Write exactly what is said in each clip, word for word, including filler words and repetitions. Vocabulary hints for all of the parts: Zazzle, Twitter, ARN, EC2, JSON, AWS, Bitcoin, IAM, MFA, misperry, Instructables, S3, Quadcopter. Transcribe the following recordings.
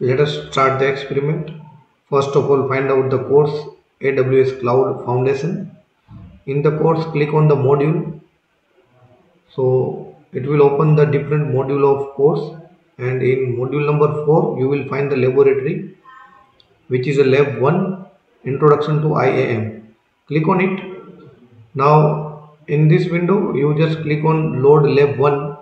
Let us start the experiment. First of all, find out the course A W S Cloud Foundation. In the course, click on the module. So it will open the different module of course, and in module number four you will find the laboratory, which is a lab one, introduction to I A M. Click on it. Now in this window you just click on load lab one.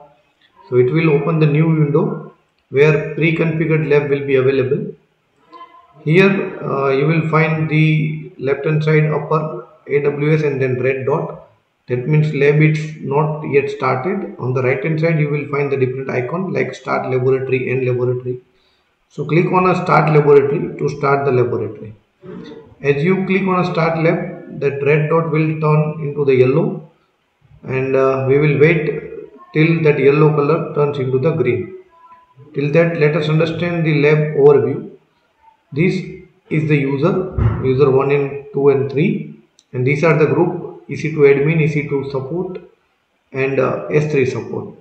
So it will open the new window where pre-configured lab will be available. Here uh, you will find the left hand side upper A W S and then red dot. That means lab it's not yet started. On the right hand side you will find the different icon like start laboratory, end laboratory. So click on a start laboratory to start the laboratory. As you click on a start lab, that red dot will turn into the yellow, and uh, we will wait till that yellow color turns into the green. Till that, let us understand the lab overview. This is the user, user one and two and three, and these are the group E C two admin, E C two support, and uh, S three support.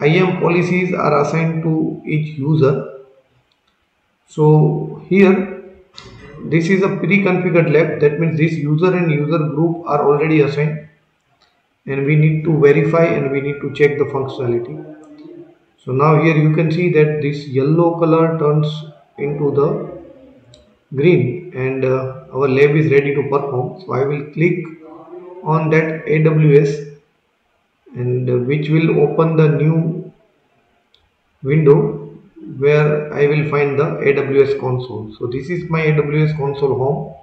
I A M policies are assigned to each user. So here, this is a pre-configured lab. That means this user and user group are already assigned, and we need to verify and we need to check the functionality. So now here you can see that this yellow color turns into the green, and uh, our lab is ready to perform. So I will click on that A W S, and uh, which will open the new window where I will find the A W S console. So this is my A W S console home.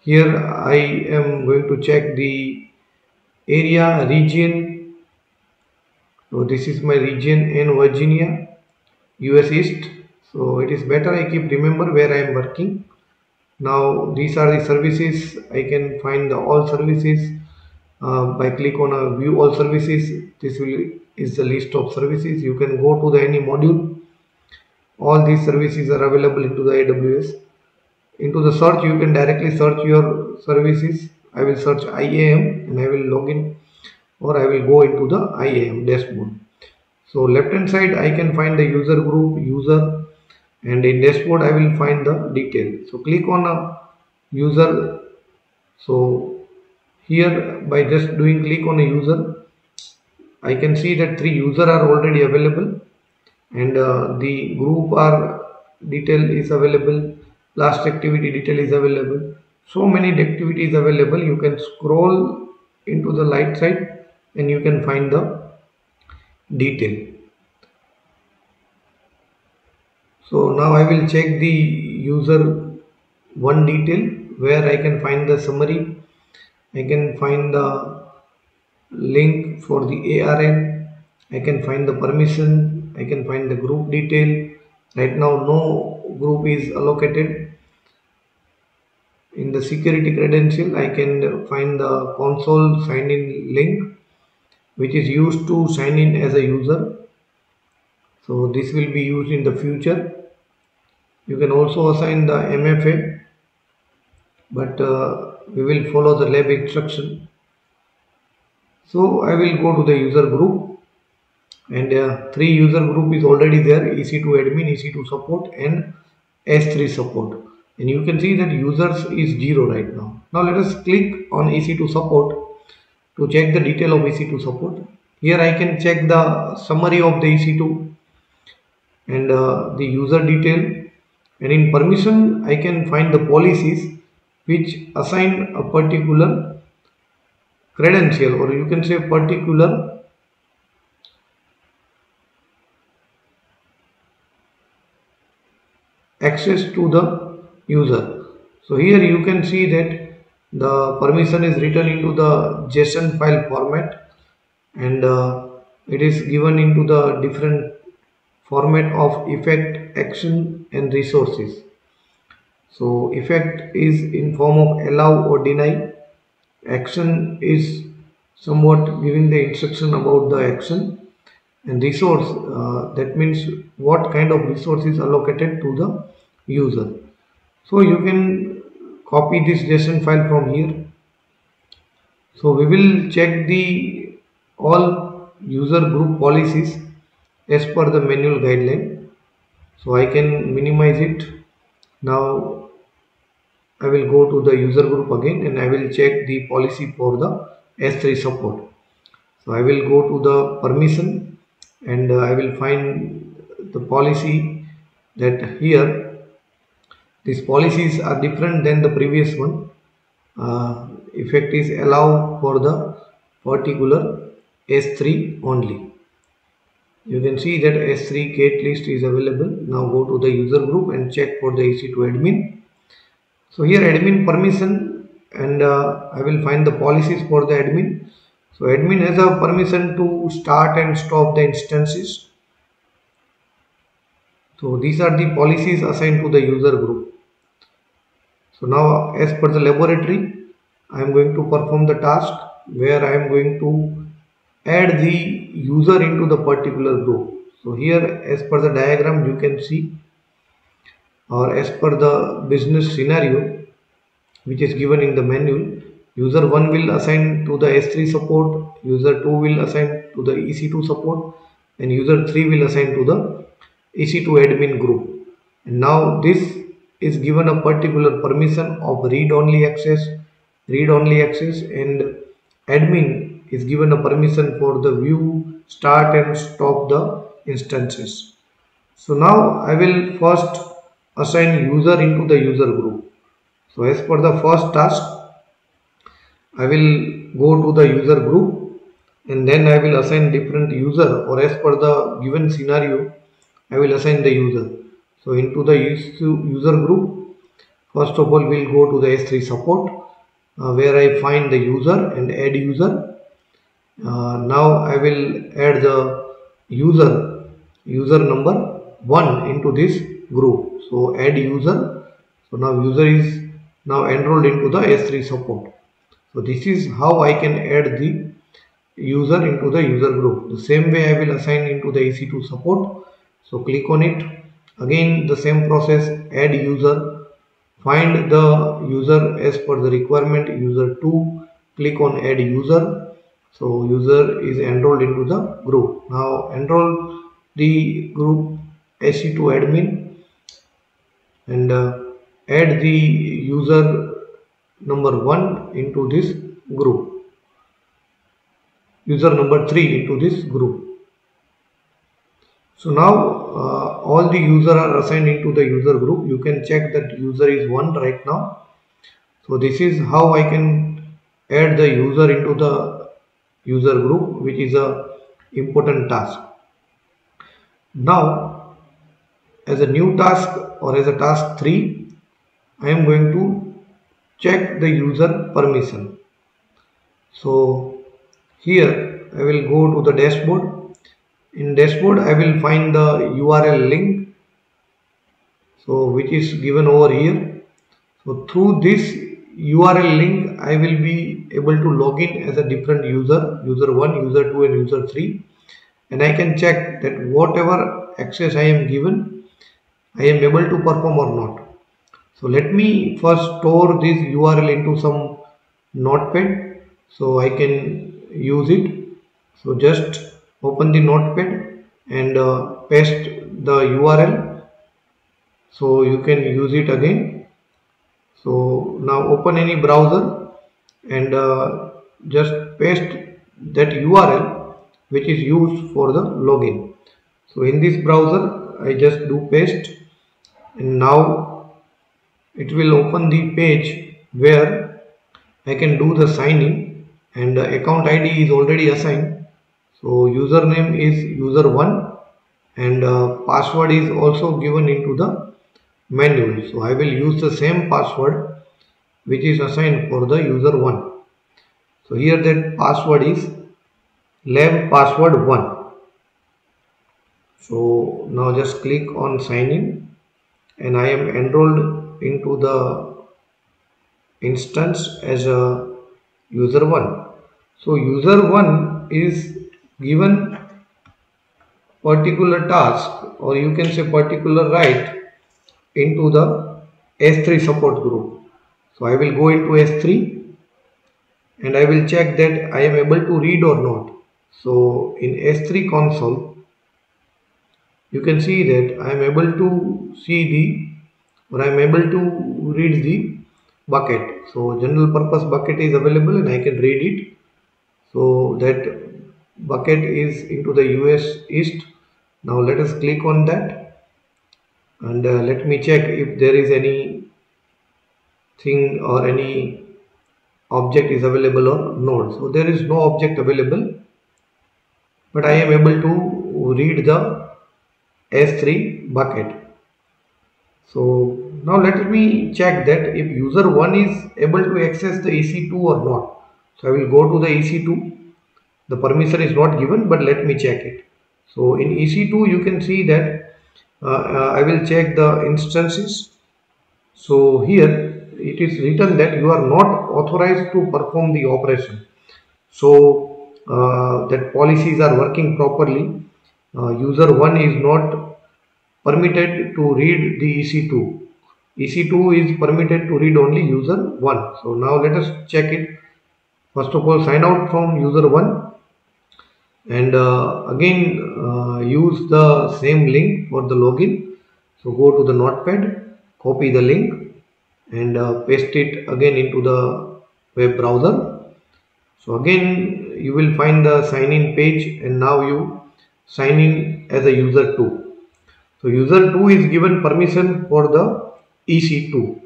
Here I am going to check the area, region. So this is my region in Virginia, U S East. So it is better I keep remember where I am working. Now these are the services. I can find the all services uh, by click on a view all services. This will is the list of services. You can go to the any module. All these services are available into the A W S. Into the search, you can directly search your services. I will search I A M and I will log in, or I will go into the I A M dashboard. So left hand side I can find the user group, user, and in dashboard I will find the detail. So click on a user. So here by just doing click on a user, I can see that three users are already available, and uh, the group are detail is available, last activity detail is available, so many activities available. You can scroll into the right side and you can find the detail. So now I will check the user one detail where I can find the summary. I can find the link for the A R N. I can find the permission. I can find the group detail. Right now no group is allocated. In the security credential I can find the console sign in link, which is used to sign in as a user. So this will be used in the future. You can also assign the M F A, but uh, we will follow the lab instruction. So I will go to the user group, and uh, three user group is already there, E C two admin, E C two support, and S three support. And you can see that users is zero right now. Now let us click on E C two support to check the detail of E C two support. Here I can check the summary of the E C two and uh, the user detail. And in permission, I can find the policies which assign a particular credential, or you can say particular access to the user. So here you can see that the permission is written into the JSON file format, and uh, it is given into the different format of effect, action, and resources. So effect is in form of allow or deny. Action is somewhat giving the instruction about the action, and resource uh, that means what kind of resource is allocated to the user. So you can copy this JSON file from here. So we will check the all user group policies as per the manual guideline. So I can minimize it. Now I will go to the user group again and I will check the policy for the S three support. So I will go to the permission and uh, I will find the policy that here these policies are different than the previous one. Uh, effect is allow for the particular S three only. You can see that S three get list is available. Now go to the user group and check for the E C two admin. So here admin permission, and uh, I will find the policies for the admin. So admin has a permission to start and stop the instances. So these are the policies assigned to the user group. So now as per the laboratory, I am going to perform the task where I am going to add the user into the particular group. So here as per the diagram you can see, or as per the business scenario which is given in the manual, user one will assign to the S three support, user two will assign to the E C two support, and user three will assign to the E C two admin group. And now this is given a particular permission of read only access, read only access, and admin is given a permission for the view, start and stop the instances. So now I will first assign user into the user group. So as per the first task, I will go to the user group and then I will assign different user, or as per the given scenario I will assign the user. So into the user group, first of all we will go to the S three support uh, where I find the user and add user. Uh, now I will add the user, user number one into this group. So add user. So now user is now enrolled into the S three support. So this is how I can add the user into the user group. The same way I will assign into the E C two support. So click on it. Again the same process, add user, find the user as per the requirement, user two, click on add user. So user is enrolled into the group. Now enroll the group E C two admin and uh, add the user number one into this group, user number three into this group. So now uh, all the users are assigned into the user group. You can check that user is one right now. So this is how I can add the user into the user group, which is a important task. Now as a new task, or as a task three, I am going to check the user permission. So here I will go to the dashboard. In dashboard I will find the U R L link, so which is given over here. So through this U R L link I will be able to log in as a different user, user one, user two and user three, and I can check that whatever access I am given I am able to perform or not. So let me first store this U R L into some notepad so I can use it. So just open the notepad and uh, paste the U R L so you can use it again. So now open any browser and uh, just paste that U R L which is used for the login. So in this browser I just do paste, and now it will open the page where I can do the sign in, and uh, account I D is already assigned. So username is user one and uh, password is also given into the manual. So I will use the same password which is assigned for the user one. So here that password is lab password one. So now just click on sign in and I am enrolled into the instance as a user one. So user one is given particular task, or you can say particular right, into the S three support group. So I will go into S three and I will check that I am able to read or not. So in S three console you can see that I am able to see the, or I am able to read the bucket. So general purpose bucket is available and I can read it. So that bucket is into the U S East. Now let us click on that and uh, let me check if there is any thing or any object is available or not. So there is no object available, but I am able to read the S three bucket. So now let me check that if user one is able to access the E C two or not. So I will go to the E C two. The permission is not given, but let me check it. So in E C two you can see that uh, uh, I will check the instances. So here it is written that you are not authorized to perform the operation. So uh, that policies are working properly. Uh, user one is not permitted to read the E C two. E C two is permitted to read only user one. So now let us check it. First of all, sign out from user one. And uh, again uh, use the same link for the login. So go to the notepad, copy the link and uh, paste it again into the web browser. So again you will find the sign in page and now you sign in as a user two. So user two is given permission for the E C two.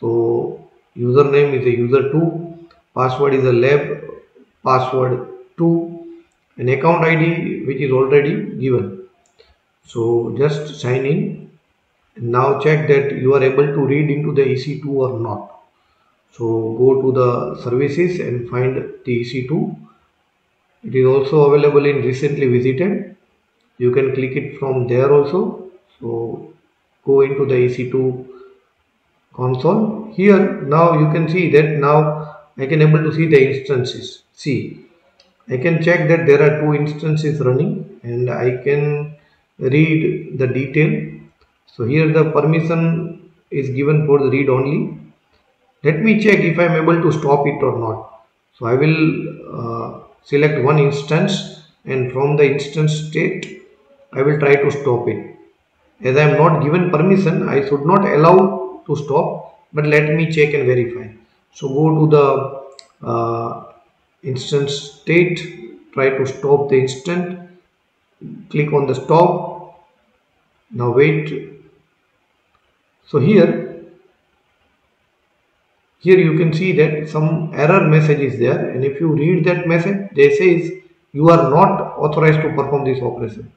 So username is a user two, password is a lab password two. An account I D which is already given. So just sign in. Now check that you are able to read into the E C two or not. So go to the services and find the E C two. It is also available in recently visited. You can click it from there also. So go into the E C two console. Here now you can see that now I can able to see the instances. See. I can check that there are two instances running and I can read the detail. So here the permission is given for the read only. Let me check if I am able to stop it or not. So I will uh, select one instance and from the instance state I will try to stop it. As I am not given permission, I should not allow to stop, but let me check and verify. So go to the uh, instance state, try to stop the instant, click on the stop, now wait. So here here you can see that some error message is there, and if you read that message, they says you are not authorized to perform this operation.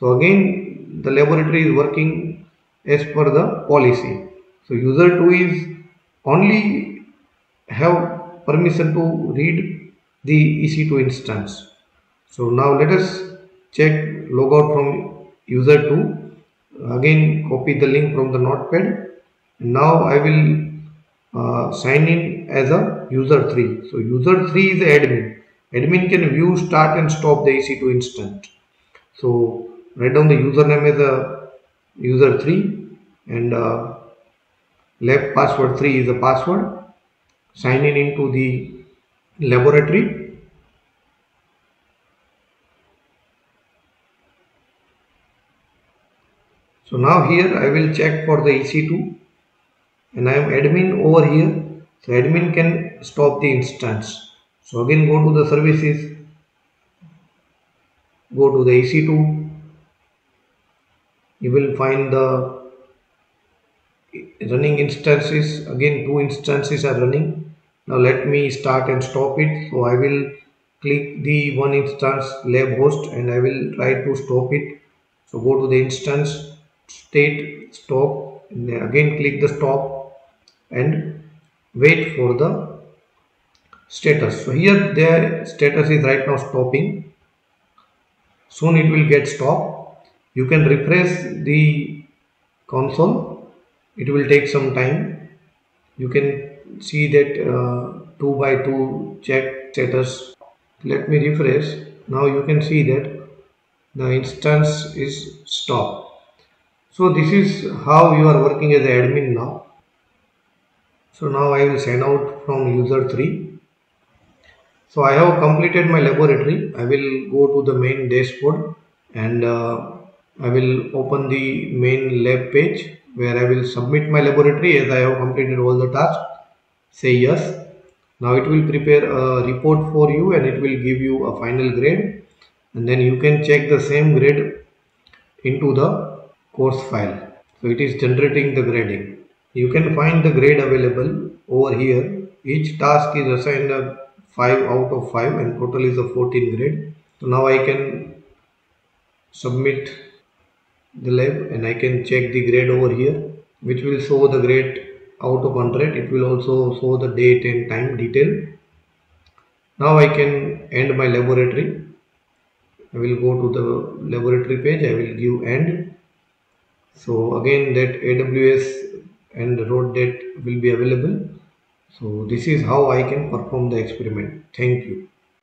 So again the laboratory is working as per the policy. So user two is only have permission to read the E C two instance. So now let us check logout from user two. Again copy the link from the notepad. Now I will uh, sign in as a user three. So user three is admin. Admin can view, start and stop the E C two instance. So write down the username as a user three and uh, lab password three is a password. Sign in into the laboratory. So now here I will check for the E C two and I am admin over here. So admin can stop the instance. So again go to the services, go to the E C two, you will find the running instances. Again two instances are running. Now let me start and stop it. So I will click the one instance lab host and I will try to stop it. So go to the instance state, stop, and again click the stop and wait for the status. So here their status is right now stopping. Soon it will get stopped. You can refresh the console. It will take some time. You can see that uh, two by two check status. Let me refresh. Now you can see that the instance is stopped. So this is how you are working as an admin now. So now I will sign out from user three. So I have completed my laboratory. I will go to the main dashboard and uh, I will open the main lab page where I will submit my laboratory as I have completed all the tasks. Say yes. Now it will prepare a report for you and it will give you a final grade, and then you can check the same grade into the course file. So it is generating the grading. You can find the grade available over here. Each task is assigned a five out of five and total is a fourteen grade. So now I can submit the lab and I can check the grade over here, which will show the grade out of one hundred. It will also show the date and time detail. Now I can end my laboratory. I will go to the laboratory page. I will give end. So again that A W S and road date will be available. So this is how I can perform the experiment. Thank you.